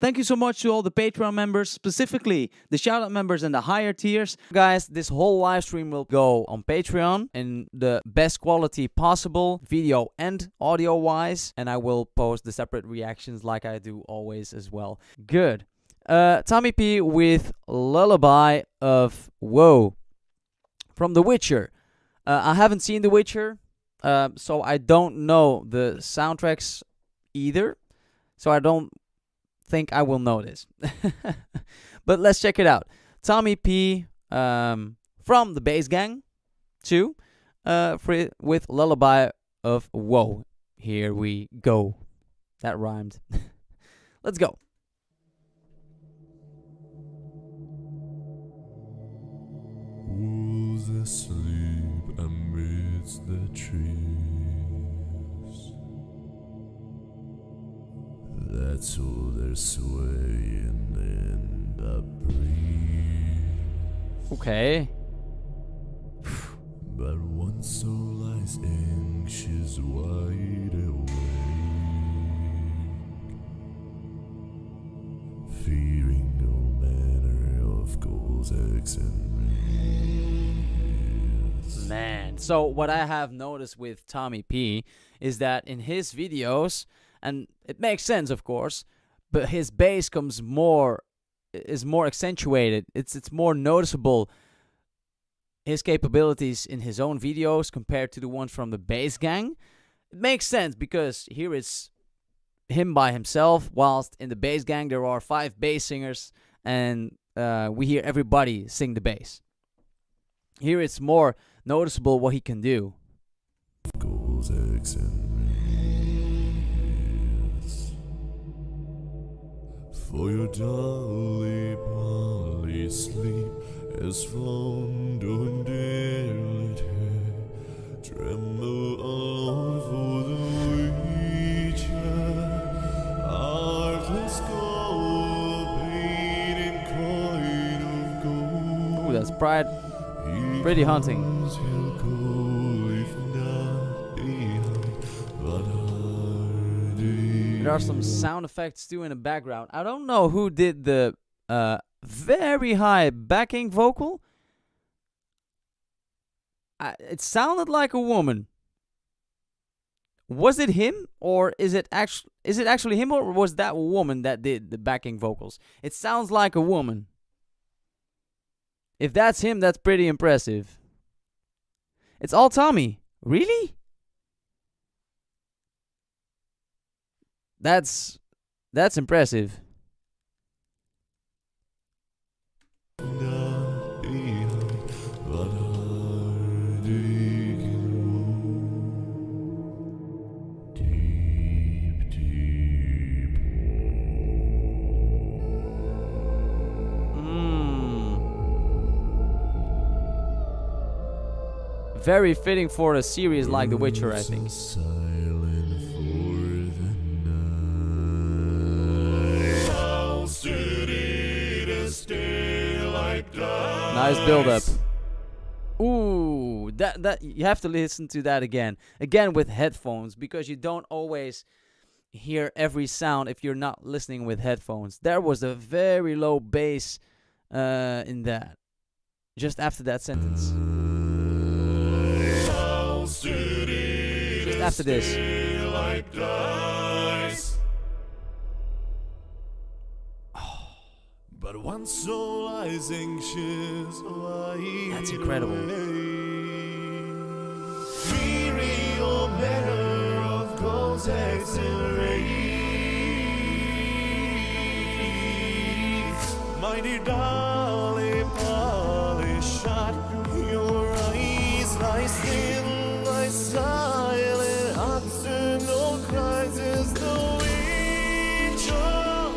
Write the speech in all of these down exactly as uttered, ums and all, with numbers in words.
Thank you so much to all the Patreon members, specifically the shoutout members and the higher tiers. Guys, this whole live stream will go on Patreon in the best quality possible, video and audio wise. And I will post the separate reactions like I do always as well. Good. Uh, Tomi P with Lullaby of Woe from The Witcher. Uh, I haven't seen The Witcher, uh, so I don't know the soundtracks either. So I don't think I will know this. But let's check it out. Tomi P um, from the Bass Gang too, uh, for, with Lullaby of Woe. Here we go. That rhymed. Let's go. Wolves asleep amidst the trees, that's all they're swaying in the breeze. Okay. But one soul lies anxious, wide awake, fearing no manner of goals and man. So what I have noticed with Tomi P is that in his videos, and it makes sense of course, but his bass comes more, is more accentuated. It's it's more noticeable, his capabilities in his own videos compared to the ones from the Bass Gang. It makes sense because here is him by himself, whilst in the Bass Gang there are five bass singers and uh, we hear everybody sing the bass. Here it's more noticeable what he can do. Goals, eggs, and reeds. For your dolly Polly sleep has flown on daylight hair. Tremble on for the Witcher. Artless gold, paid in coin of gold. Ooh, that's pride. Pretty haunting. There are some sound effects too in the background. I don't know who did the uh, very high backing vocal. I, it sounded like a woman. Was it him, or is it actually is it actually him, or was that a woman that did the backing vocals? It sounds like a woman. If that's him, that's pretty impressive. It's all Tomi. Really? That's that's impressive. Very fitting for a series like The Witcher, I think. Nice build-up. Ooh, that that you have to listen to that again, again with headphones, because you don't always hear every sound if you're not listening with headphones. There was a very low bass uh, in that, just after that sentence. Just after this. Oh. But one soul lies anxious, wide. That's incredible. Fearing all manner of goals and reeds. Mighty dolly Polly shot, your eyes lie still. Silent answer, no cries is the Witcher,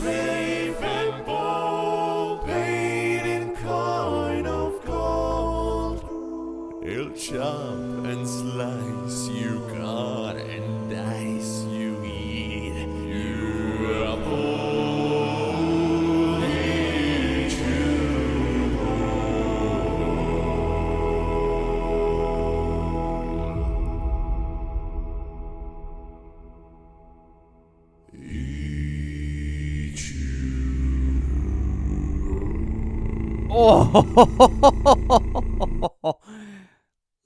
brave and bold, paid in coin of gold. He'll chop and slice you, God, and dice you, eat you are holy true. Oh,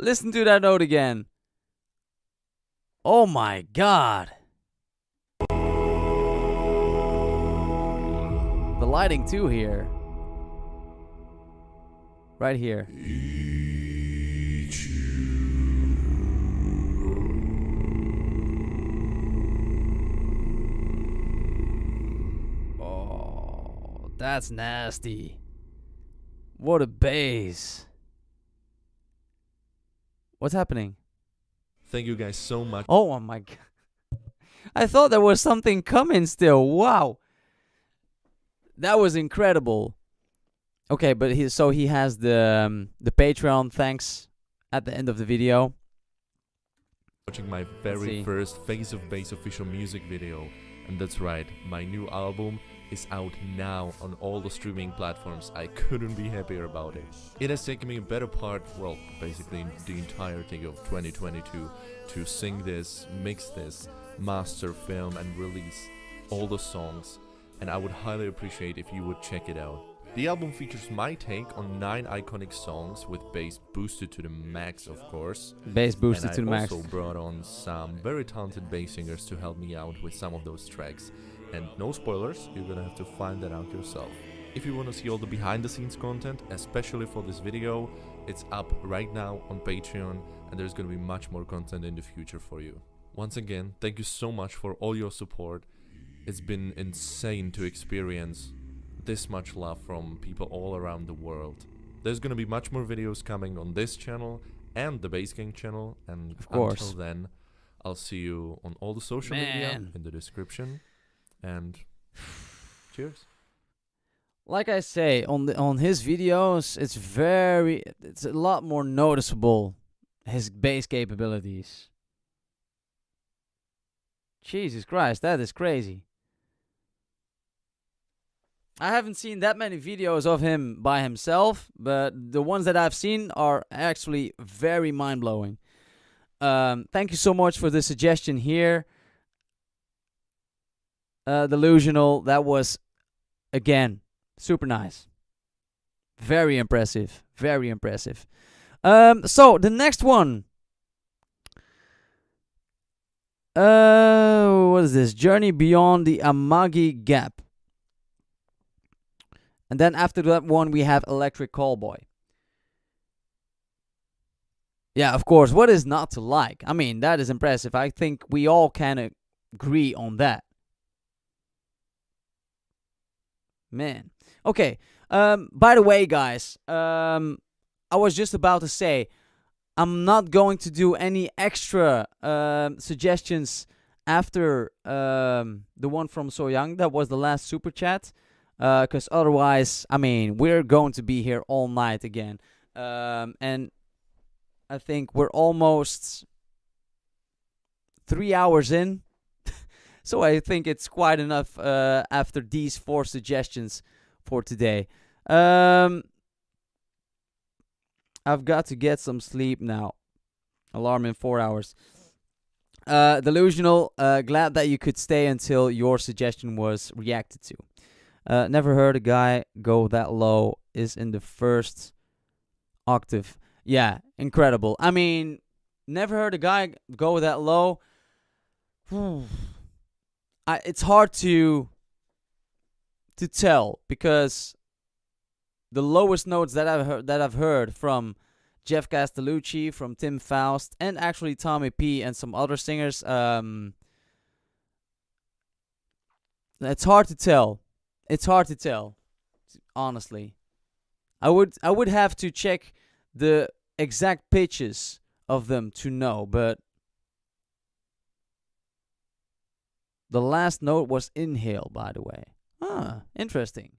listen to that note again. Oh my God. The lighting too here. Right here. Oh, that's nasty. What a bass. What's happening? Thank you guys so much. Oh, oh my God. I thought there was something coming still. Wow. That was incredible. Okay, but he, so he has the um, the Patreon thanks at the end of the video. Watching my very first Face of Bass official music video, and that's right, my new album is out now on all the streaming platforms. I couldn't be happier about it. It has taken me a better part, well, basically the entire thing of twenty twenty-two to sing this, mix this, master, film, and release all the songs. And I would highly appreciate if you would check it out. The album features my take on nine iconic songs with bass boosted to the max, of course. Bass boosted to the max. And I also brought on some very talented bass singers to help me out with some of those tracks. And no spoilers, you're gonna have to find that out yourself. If you want to see all the behind the scenes content, especially for this video, it's up right now on Patreon, and there's gonna be much more content in the future for you. Once again, thank you so much for all your support. It's been insane to experience this much love from people all around the world. There's gonna be much more videos coming on this channel and the Bass Gang channel, and of course. Until then, I'll see you on all the social Man. media in the description. And cheers. Like I say, on the on his videos, it's very it's a lot more noticeable his bass capabilities. Jesus Christ, that is crazy. I haven't seen that many videos of him by himself, but the ones that I've seen are actually very mind-blowing. Um, thank you so much for the suggestion here. Uh, delusional, that was, again, super nice. Very impressive, very impressive. Um, so, the next one. Uh, what is this? Journey Beyond the Amagi Gap. And then after that one, we have Electric Callboy. Yeah, of course. What is not to like? I mean, that is impressive. I think we all can agree on that. Man. Okay. Um, by the way, guys, um, I was just about to say, I'm not going to do any extra um, suggestions after um, the one from Soyoung. That was the last super chat. Because uh, otherwise, I mean, we're going to be here all night again. Um, and I think we're almost three hours in. So I think it's quite enough uh, after these four suggestions for today. Um, I've got to get some sleep now. Alarm in four hours. Uh, delusional, uh, glad that you could stay until your suggestion was reacted to. Uh, never heard a guy go that low is in the first octave. Yeah, incredible. I mean, never heard a guy go that low. I, it's hard to to tell because the lowest notes that I've heard, that I've heard from Jeff Castellucci, from Tim Faust, and actually Tomi P and some other singers. Um, it's hard to tell. It's hard to tell, honestly. I would I would have to check the exact pitches of them to know, but the last note was inhale, by the way. Ah, interesting.